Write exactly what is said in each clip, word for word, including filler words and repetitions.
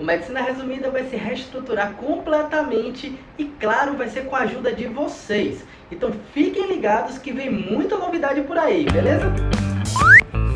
O Medicina Resumida vai se reestruturar completamente e, claro, vai ser com a ajuda de vocês. Então fiquem ligados que vem muita novidade por aí, beleza?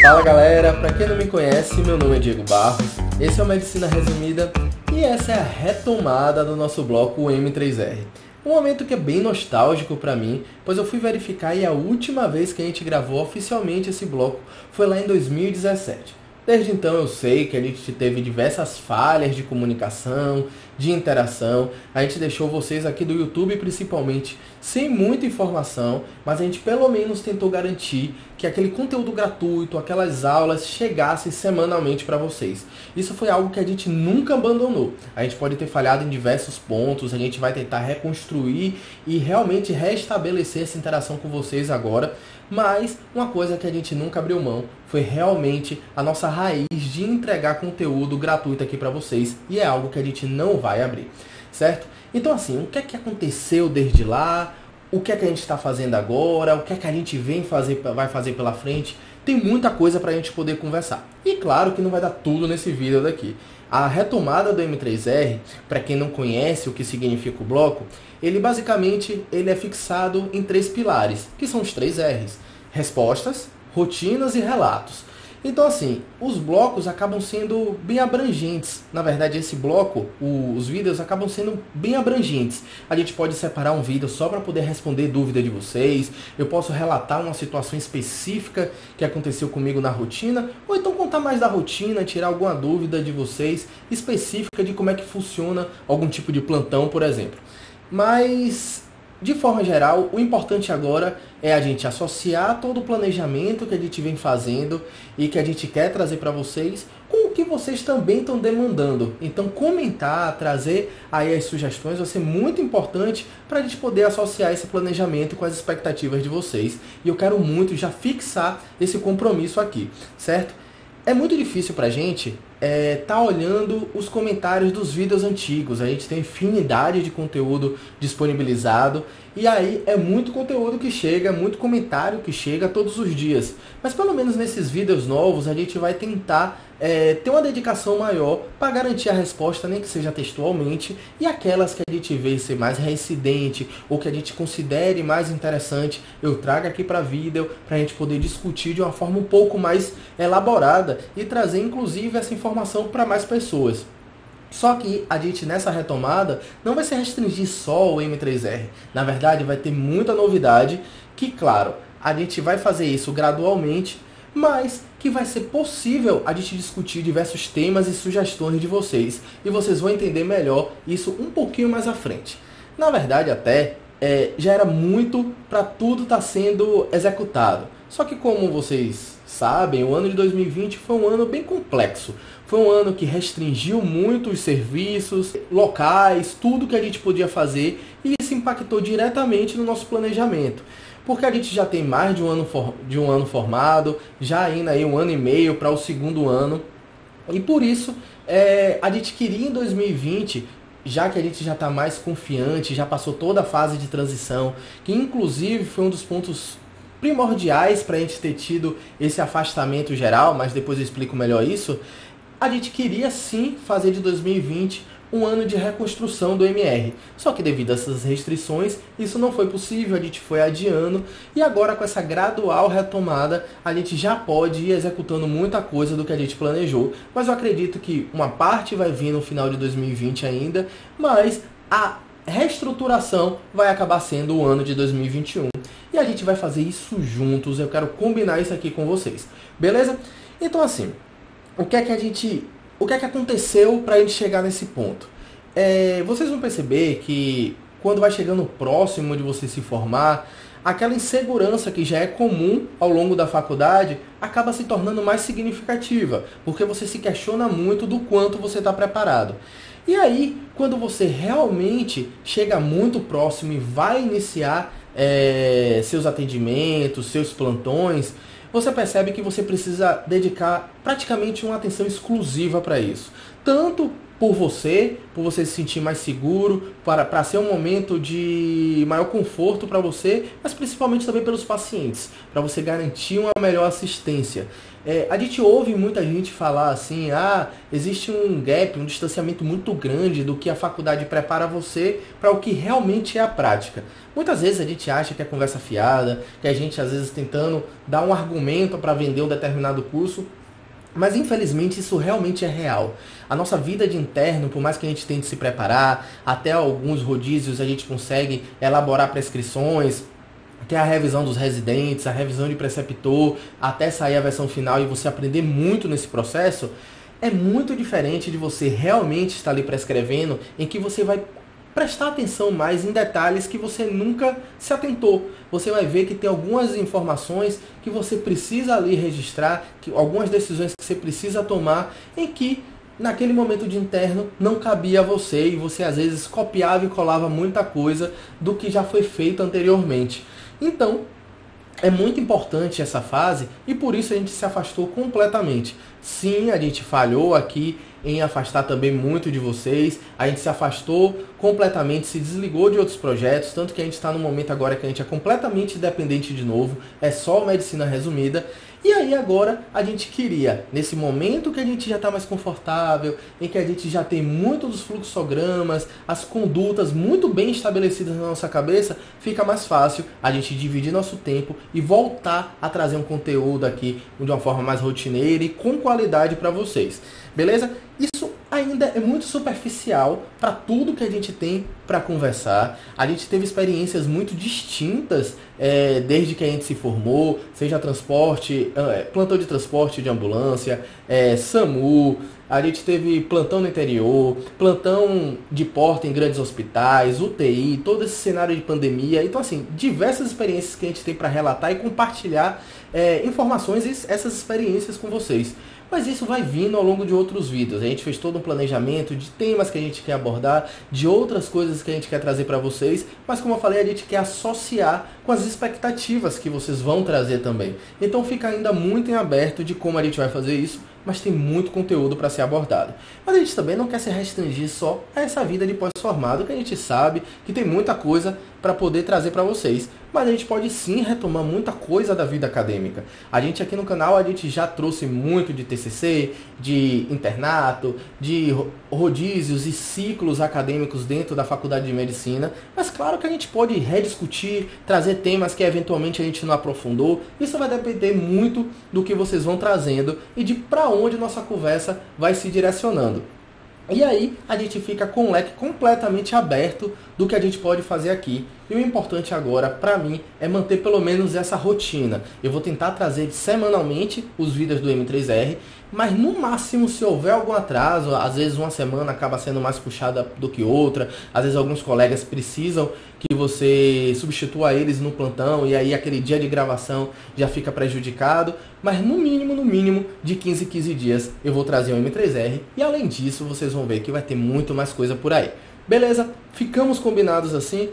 Fala galera, pra quem não me conhece, meu nome é Diego Barros, esse é o Medicina Resumida e essa é a retomada do nosso bloco M três R. Um momento que é bem nostálgico para mim, pois eu fui verificar e a última vez que a gente gravou oficialmente esse bloco foi lá em dois mil e dezessete. Desde então eu sei que a gente teve diversas falhas de comunicação, de interação, a gente deixou vocês aqui do YouTube principalmente sem muita informação, mas a gente pelo menos tentou garantir que aquele conteúdo gratuito, aquelas aulas chegassem semanalmente para vocês. Isso foi algo que a gente nunca abandonou, a gente pode ter falhado em diversos pontos, a gente vai tentar reconstruir e realmente restabelecer essa interação com vocês agora, mas uma coisa que a gente nunca abriu mão foi realmente a nossa raiz de entregar conteúdo gratuito aqui para vocês, e é algo que a gente não vai abrir, certo? Então assim, o que é que aconteceu desde lá, o que é que a gente está fazendo agora, o que é que a gente vem fazer, vai fazer pela frente, tem muita coisa para a gente poder conversar. E claro que não vai dar tudo nesse vídeo daqui. A retomada do M três R, para quem não conhece o que significa o bloco, ele basicamente ele é fixado em três pilares, que são os três R's, respostas, rotinas e relatos. Então assim, os blocos acabam sendo bem abrangentes. Na verdade, esse bloco, o, os vídeos acabam sendo bem abrangentes. A gente pode separar um vídeo só para poder responder dúvida de vocês. Eu posso relatar uma situação específica que aconteceu comigo na rotina. Ou então contar mais da rotina, tirar alguma dúvida de vocês específica de como é que funciona algum tipo de plantão, por exemplo. Mas... de forma geral, o importante agora é a gente associar todo o planejamento que a gente vem fazendo e que a gente quer trazer para vocês com o que vocês também estão demandando. Então comentar, trazer aí as sugestões vai ser muito importante para a gente poder associar esse planejamento com as expectativas de vocês. E eu quero muito já fixar esse compromisso aqui, certo? É muito difícil pra gente é, tá olhando os comentários dos vídeos antigos. A gente tem infinidade de conteúdo disponibilizado e aí é muito conteúdo que chega, muito comentário que chega todos os dias. Mas pelo menos nesses vídeos novos a gente vai tentar é, ter uma dedicação maior para garantir a resposta, nem que seja textualmente, e aquelas que a gente vê ser mais reincidente ou que a gente considere mais interessante, eu trago aqui para vídeo para a gente poder discutir de uma forma um pouco mais elaborada e trazer inclusive essa informação para mais pessoas. Só que a gente nessa retomada não vai se restringir só o M três R. Na verdade vai ter muita novidade que, claro, a gente vai fazer isso gradualmente, mas que vai ser possível a gente discutir diversos temas e sugestões de vocês. E vocês vão entender melhor isso um pouquinho mais à frente. Na verdade até é, já era muito para tudo estar sendo executado. Só que como vocês sabem, o ano de dois mil e vinte foi um ano bem complexo. Foi um ano que restringiu muito os serviços, locais, tudo que a gente podia fazer, e isso impactou diretamente no nosso planejamento. Porque a gente já tem mais de um ano, for- de um ano formado, já ainda aí um ano e meio para o segundo ano. E por isso, é, a gente queria em dois mil e vinte... já que a gente já está mais confiante, já passou toda a fase de transição, que inclusive foi um dos pontos primordiais para a gente ter tido esse afastamento geral, mas depois eu explico melhor isso, a gente queria sim fazer de dois mil e vinte um ano de reconstrução do M R. Só que devido a essas restrições, isso não foi possível, a gente foi adiando, e agora com essa gradual retomada, a gente já pode ir executando muita coisa do que a gente planejou, mas eu acredito que uma parte vai vir no final de dois mil e vinte ainda, mas a reestruturação vai acabar sendo o ano de dois mil e vinte e um. E a gente vai fazer isso juntos, eu quero combinar isso aqui com vocês, beleza? Então assim, o que é que a gente, o que é que aconteceu para a gente chegar nesse ponto? É, vocês vão perceber que quando vai chegando próximo de você se formar, aquela insegurança que já é comum ao longo da faculdade acaba se tornando mais significativa, porque você se questiona muito do quanto você está preparado. E aí, quando você realmente chega muito próximo e vai iniciar É, seus atendimentos, seus plantões, você percebe que você precisa dedicar praticamente uma atenção exclusiva para isso, tanto por você, por você se sentir mais seguro, para, para ser um momento de maior conforto para você, mas principalmente também pelos pacientes, para você garantir uma melhor assistência. É, a gente ouve muita gente falar assim, ah, existe um gap, um distanciamento muito grande do que a faculdade prepara você para o que realmente é a prática. Muitas vezes a gente acha que é conversa fiada, que a gente às vezes tentando dar um argumento para vender um determinado curso, mas infelizmente isso realmente é real. A nossa vida de interno, por mais que a gente tente se preparar, até alguns rodízios a gente consegue elaborar prescrições, tem a revisão dos residentes, a revisão de preceptor, até sair a versão final e você aprender muito nesse processo, é muito diferente de você realmente estar ali prescrevendo, em que você vai prestar atenção mais em detalhes que você nunca se atentou. Você vai ver que tem algumas informações que você precisa ali registrar, que algumas decisões que você precisa tomar, em que naquele momento de interno não cabia a você e você às vezes copiava e colava muita coisa do que já foi feito anteriormente. Então, é muito importante essa fase e por isso a gente se afastou completamente. Sim, a gente falhou aqui em afastar também muito de vocês, a gente se afastou completamente, se desligou de outros projetos, tanto que a gente está num momento agora que a gente é completamente dependente de novo, é só medicina resumida. E aí agora a gente queria, nesse momento que a gente já está mais confortável, em que a gente já tem muito dos fluxogramas, as condutas muito bem estabelecidas na nossa cabeça, fica mais fácil a gente dividir nosso tempo e voltar a trazer um conteúdo aqui de uma forma mais rotineira e com qualidade para vocês. Beleza? Isso ainda é muito superficial para tudo que a gente tem para conversar. A gente teve experiências muito distintas é, desde que a gente se formou, seja transporte, plantão de transporte de ambulância, é, SAMU, a gente teve plantão no interior, plantão de porta em grandes hospitais, U T I, todo esse cenário de pandemia. Então, assim, diversas experiências que a gente tem para relatar e compartilhar é, informações e essas experiências com vocês. Mas isso vai vindo ao longo de outros vídeos. A gente fez todo um planejamento de temas que a gente quer abordar, de outras coisas que a gente quer trazer para vocês, mas como eu falei, a gente quer associar com as expectativas que vocês vão trazer também. Então fica ainda muito em aberto de como a gente vai fazer isso, mas tem muito conteúdo para ser abordado. Mas a gente também não quer se restringir só a essa vida de pós-formado, que a gente sabe que tem muita coisa para poder trazer para vocês. Mas a gente pode sim retomar muita coisa da vida acadêmica. A gente aqui no canal, a gente já trouxe muito de T C C, de internato, de rodízios e ciclos acadêmicos dentro da faculdade de medicina. Mas claro que a gente pode rediscutir, trazer temas que eventualmente a gente não aprofundou. Isso vai depender muito do que vocês vão trazendo e de para onde nossa conversa vai se direcionando. E aí a gente fica com o leque completamente aberto do que a gente pode fazer aqui. E o importante agora, para mim, é manter pelo menos essa rotina. Eu vou tentar trazer semanalmente os vídeos do M três R, mas no máximo, se houver algum atraso, às vezes uma semana acaba sendo mais puxada do que outra, às vezes alguns colegas precisam que você substitua eles no plantão e aí aquele dia de gravação já fica prejudicado, mas no mínimo, no mínimo, de quinze em quinze dias eu vou trazer o M três R e além disso vocês vão ver que vai ter muito mais coisa por aí. Beleza? Ficamos combinados assim?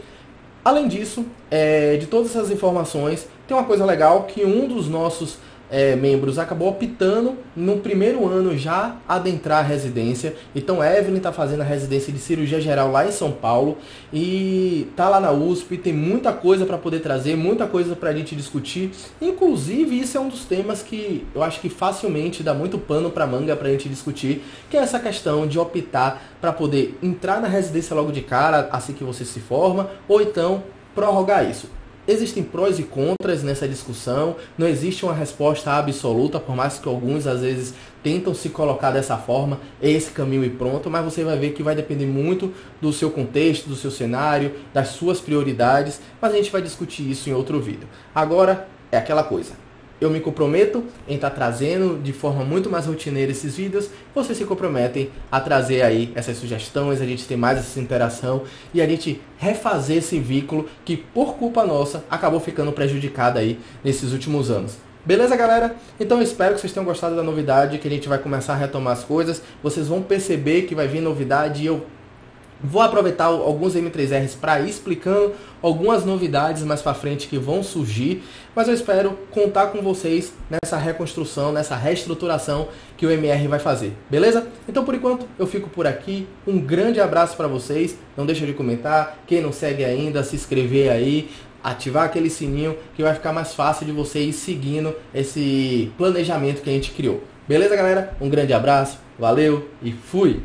Além disso, é, de todas essas informações, tem uma coisa legal que um dos nossos é, membros acabou optando no primeiro ano já adentrar a residência. Então a Evelyn está fazendo a residência de cirurgia geral lá em São Paulo e está lá na U S P, tem muita coisa para poder trazer, muita coisa para a gente discutir. Inclusive isso é um dos temas que eu acho que facilmente dá muito pano para manga para a gente discutir, que é essa questão de optar para poder entrar na residência logo de cara, assim que você se forma, ou então prorrogar isso. Existem prós e contras nessa discussão, não existe uma resposta absoluta, por mais que alguns às vezes tentam se colocar dessa forma, esse caminho e pronto, mas você vai ver que vai depender muito do seu contexto, do seu cenário, das suas prioridades, mas a gente vai discutir isso em outro vídeo. Agora é aquela coisa. Eu me comprometo em estar trazendo de forma muito mais rotineira esses vídeos. Vocês se comprometem a trazer aí essas sugestões, a gente ter mais essa interação e a gente refazer esse vínculo que, por culpa nossa, acabou ficando prejudicado aí nesses últimos anos. Beleza, galera? Então eu espero que vocês tenham gostado da novidade, que a gente vai começar a retomar as coisas. Vocês vão perceber que vai vir novidade e eu Vou aproveitar alguns M três Rs para ir explicando algumas novidades mais para frente que vão surgir, mas eu espero contar com vocês nessa reconstrução, nessa reestruturação que o M R vai fazer, beleza? Então, por enquanto, eu fico por aqui. Um grande abraço para vocês. Não deixa de comentar. Quem não segue ainda, se inscrever aí, ativar aquele sininho que vai ficar mais fácil de você ir seguindo esse planejamento que a gente criou. Beleza, galera? Um grande abraço, valeu e fui!